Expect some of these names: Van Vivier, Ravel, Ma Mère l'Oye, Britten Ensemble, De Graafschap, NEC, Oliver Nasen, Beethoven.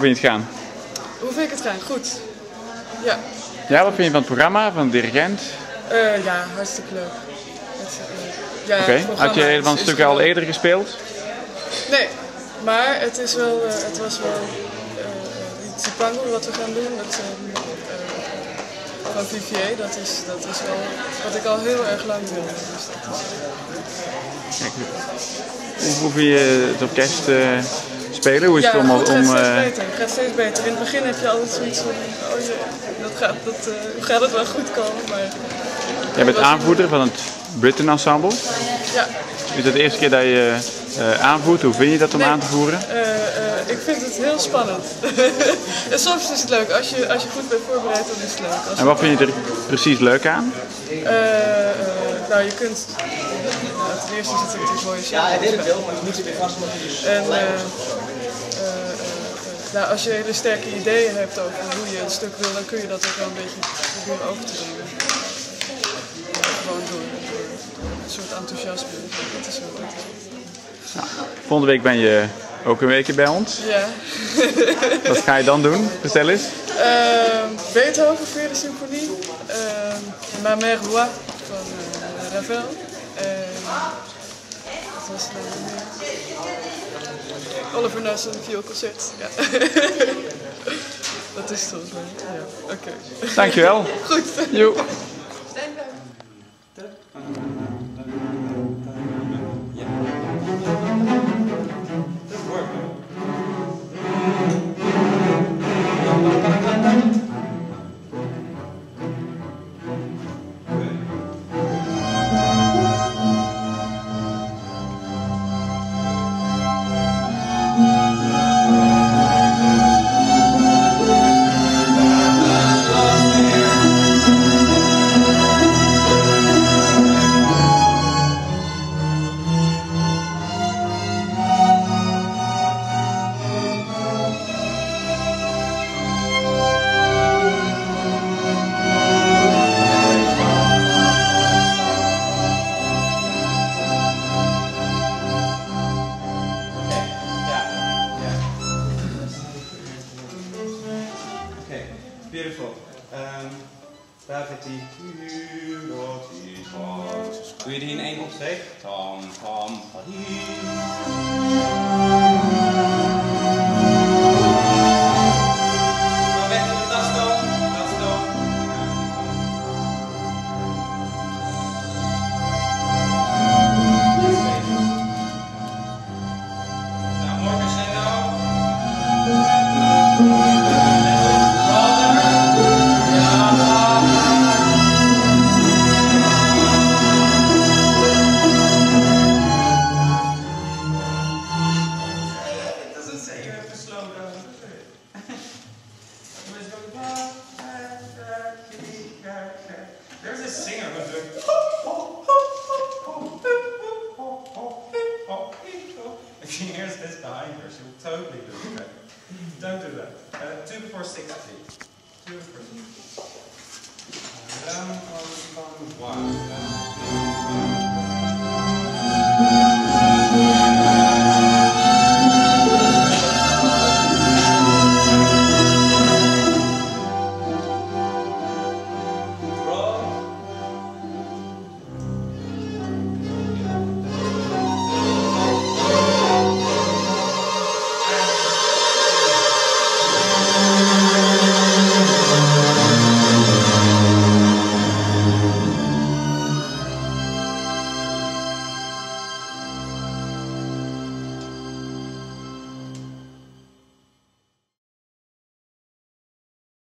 Hoe vind je het gaan? Hoe vind ik het gaan? Goed. Ja. Ja, wat vind je van het programma, van de dirigent? Ja, hartstikke leuk. Ja, oké, had je helemaal een stuk al eerder gespeeld? Nee, maar het is wel, het was wel die tango wat we gaan doen met Van Vivier, dat is wel wat ik al heel erg lang wil. Dus dat is... Kijk, hoe vind je het orkest spelen? Hoe is het allemaal om... Het gaat steeds beter. In het begin heb je altijd zoiets van, oh jee, gaat het wel goed komen. Maar... Jij bent aanvoerder van het Britten Ensemble? Ja. Is dat de eerste keer dat je aanvoert? Hoe vind je dat om aan te voeren? Ik vind het heel spannend. En soms is het leuk. Als je goed bent voorbereid, dan is het leuk. En wat vind je er precies leuk aan? Nou, je kunt... Ten eerste is natuurlijk de voice. Ja, ik weet het wel, maar het moet je weer vast Nou, als je hele sterke ideeën hebt over hoe je een stuk wil, dan kun je dat ook wel een beetje proberen over te brengen. Gewoon door een soort enthousiasme. Dat is wel leuk. Nou, volgende week ben je ook een weekje bij ons. Ja. Wat ga je dan doen? Vertel eens. Beethoven, 4e symfonie. Ma Mère l'Oye van Ravel. Oliver Nasen, vioolconcert. Ja. Dat is het volgens mij. Ja. Oké. Dankjewel. Goed. Jo. Beautiful. Perfectie. Dat is wat. Doe je die in één opsteek? Tam, tam, There's a singer who's doing if she hears this behind her, she will totally do that. Don't do that. 2 for 60. 2 for 60. 1.